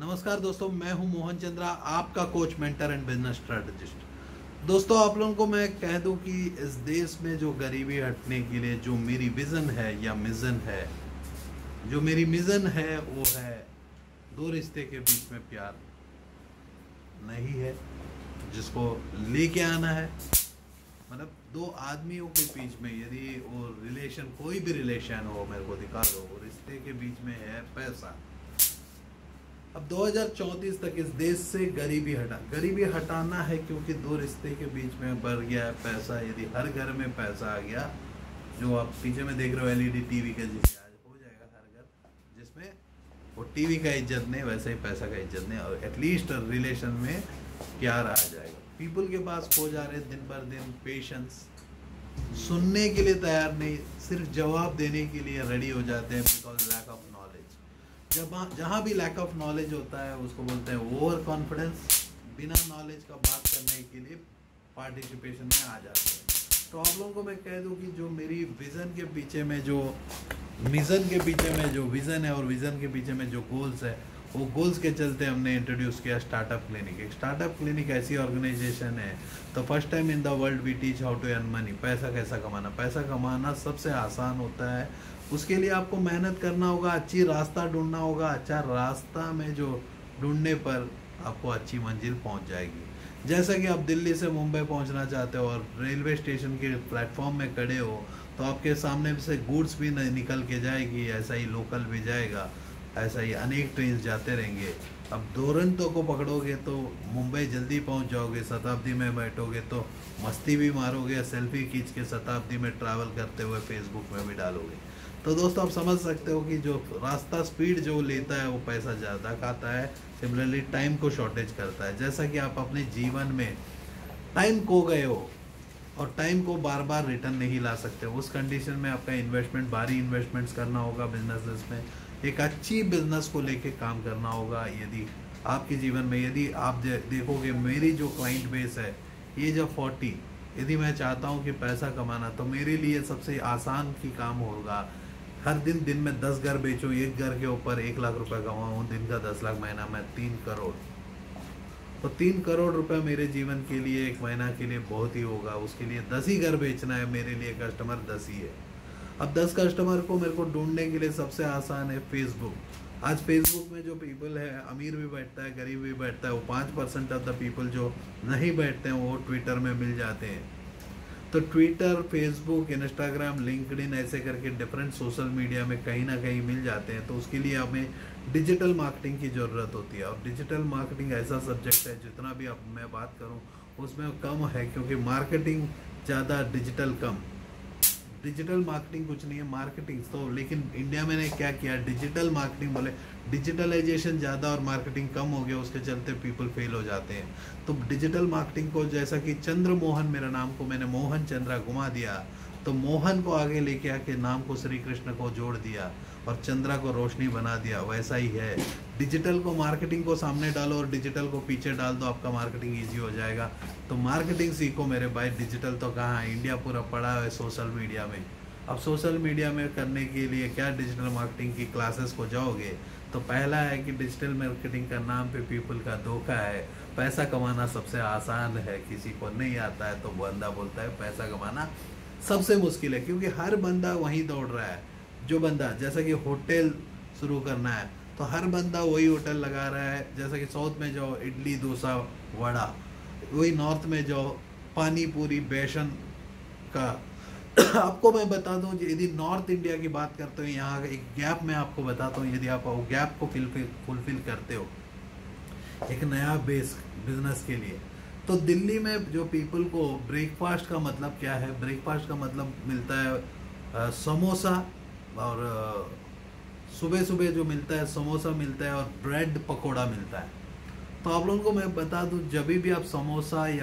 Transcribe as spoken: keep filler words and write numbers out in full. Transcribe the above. नमस्कार दोस्तों, मैं हूं मोहन चंद्रा, आपका coach, mentor and business strategist. दोस्तों, आप लोगों को मैं कह दूं कि इस देश में जो गरीबी हटने के लिए जो मेरी विजन है या मिजन है, जो मेरी मिजन है वो है दो रिश्ते के बीच में प्यार नहीं है, जिसको लेके आना है। मतलब दो आदमियों के बीच में यदि वो रिलेशन, कोई भी रिलेशन हो, मेरे को दिखा दो, वो रिश्ते के बीच में है पैसा। अब दो हज़ार चौंतीस तक इस देश से गरीबी हटा गरीबी हटाना है, क्योंकि दो रिश्ते के बीच में बढ़ गया है पैसा। यदि हर घर में पैसा आ गया, जो आप पीछे में देख रहे हो एलईडी टीवी के जैसे, आज हो जाएगा हर घर, जिसमें वो टीवी का इज्जत नहीं, वैसे ही पैसा का इज्जत नहीं, और एटलीस्ट रिलेशन में प्यार आ जाएगा। पीपल के पास खो जा रहे दिन बर दिन, पेशेंस सुनने के लिए तैयार नहीं, सिर्फ जवाब देने के लिए रेडी हो जाते हैं, बिकॉज लैक ऑफ नॉलेज। जब जहाँ भी लैक ऑफ नॉलेज होता है उसको बोलते हैं ओवर कॉन्फिडेंस। बिना नॉलेज का बात करने के लिए पार्टिसिपेशन में आ जाते हैं। तो आप लोगों को मैं कह दूँ कि जो मेरी विज़न के पीछे में, जो मिज़न के पीछे में जो विज़न है और विज़न के पीछे में जो गोल्स है, वो गोल्स के चलते हमने इंट्रोड्यूस किया स्टार्टअप क्लिनिक। एक स्टार्टअप क्लिनिक ऐसी ऑर्गेनाइजेशन है, तो first time in the world we teach how to earn money. पैसा कैसा कमाना, पैसा कमाना सबसे आसान होता है। उसके लिए आपको मेहनत करना होगा, अच्छी रास्ता ढूंढना होगा। अच्छा रास्ता में जो ढूंढने पर आपको अच्छी मंजिल पहुँच जाएगी। जैसा कि आप दिल्ली से मुंबई पहुँचना चाहते हो और रेलवे स्टेशन के प्लेटफॉर्म में खड़े हो, तो आपके सामने से गुड्स भी निकल के जाएगी, ऐसा ही लोकल भी जाएगा, ऐसा ही अनेक ट्रेन जाते रहेंगे। अब दुरंतों को पकड़ोगे तो मुंबई जल्दी पहुंच जाओगे, शताब्दी में बैठोगे तो मस्ती भी मारोगे, सेल्फी खींच के शताब्दी में ट्रैवल करते हुए फेसबुक में भी डालोगे। तो दोस्तों, आप समझ सकते हो कि जो रास्ता स्पीड जो लेता है वो पैसा ज़्यादा खाता है, सिमिलरली टाइम को शॉर्टेज करता है। जैसा कि आप अपने जीवन में टाइम खो गए हो और टाइम को बार बार रिटर्न नहीं ला सकते, उस कंडीशन में आपका इन्वेस्टमेंट, भारी इन्वेस्टमेंट्स करना होगा बिजनेस में। एक अच्छी बिजनेस को लेके काम करना होगा। यदि आपके जीवन में, यदि आप दे, देखोगे मेरी जो क्लाइंट बेस है, ये जब फोर्टी, यदि मैं चाहता हूँ कि पैसा कमाना, तो मेरे लिए सबसे आसान की काम होगा हर दिन दिन में दस घर बेचो, एक घर के ऊपर एक लाख रुपए कमाऊँ, दिन का दस लाख, महीना में तीन करोड़। तो तीन करोड़ रुपए मेरे जीवन के लिए एक महीना के लिए बहुत ही होगा। उसके लिए दस ही घर बेचना है, मेरे लिए कस्टमर दस ही है। अब दस कस्टमर को मेरे को ढूंढने के लिए सबसे आसान है फेसबुक। आज फेसबुक में जो पीपल है, अमीर भी बैठता है, गरीब भी बैठता है, वो पाँच परसेंट ऑफ द पीपल जो नहीं बैठते हैं वो ट्विटर में मिल जाते हैं। तो ट्विटर, फेसबुक, इंस्टाग्राम, लिंक्डइन, ऐसे करके डिफरेंट सोशल मीडिया में कहीं ना कहीं मिल जाते हैं। तो उसके लिए हमें डिजिटल मार्केटिंग की ज़रूरत होती है। और डिजिटल मार्केटिंग ऐसा सब्जेक्ट है, जितना भी अब मैं बात करूँ उसमें कम है, क्योंकि मार्केटिंग ज़्यादा, डिजिटल कम। डिजिटल मार्केटिंग कुछ नहीं है, मार्केटिंग तो, लेकिन इंडिया में ने क्या किया, डिजिटल मार्केटिंग बोले, डिजिटलाइजेशन ज़्यादा और मार्केटिंग कम हो गया, उसके चलते पीपल फेल हो जाते हैं। तो डिजिटल मार्केटिंग को, जैसा कि चंद्र मोहन, मेरा नाम को मैंने मोहन चंद्रा घुमा दिया, तो मोहन को आगे लेके आके नाम को श्री कृष्ण को जोड़ दिया और चंद्रा को रोशनी बना दिया। वैसा ही है, डिजिटल को, मार्केटिंग को सामने डालो और डिजिटल को पीछे डाल दो, आपका मार्केटिंग इजी हो जाएगा। तो मार्केटिंग सीखो मेरे भाई, डिजिटल तो कहाँ है, इंडिया पूरा पड़ा है सोशल मीडिया में। अब सोशल मीडिया में करने के लिए क्या, डिजिटल मार्केटिंग की क्लासेस को जाओगे तो पहला है कि डिजिटल मार्केटिंग का नाम पे पीपल का धोखा है। पैसा कमाना सबसे आसान है, किसी को नहीं आता है तो बंदा बोलता है पैसा कमाना सबसे मुश्किल है, क्योंकि हर बंदा वहीं दौड़ रहा है। जो बंदा, जैसा कि होटल शुरू करना है, तो हर बंदा वही होटल लगा रहा है। जैसा कि साउथ में जाओ इडली डोसा वड़ा, वही नॉर्थ में जाओ पानी पूरी बेसन का। आपको मैं बता दूं, यदि नॉर्थ इंडिया की बात करते हो, यहाँ एक गैप मैं आपको बताता हूँ, यदि आप वो गैप को फिलफिल फुलफिल करते हो एक नया बेस बिजनेस के लिए, तो दिल्ली में जो पीपल को ब्रेकफास्ट का मतलब क्या है, ब्रेकफास्ट का मतलब मिलता है समोसा, और सुबह सुबह जो मिलता है समोसा मिलता है और ब्रेड पकोड़ा मिलता है। तो आप लोगों को मैं बता दूं, जब भी आप समोसा या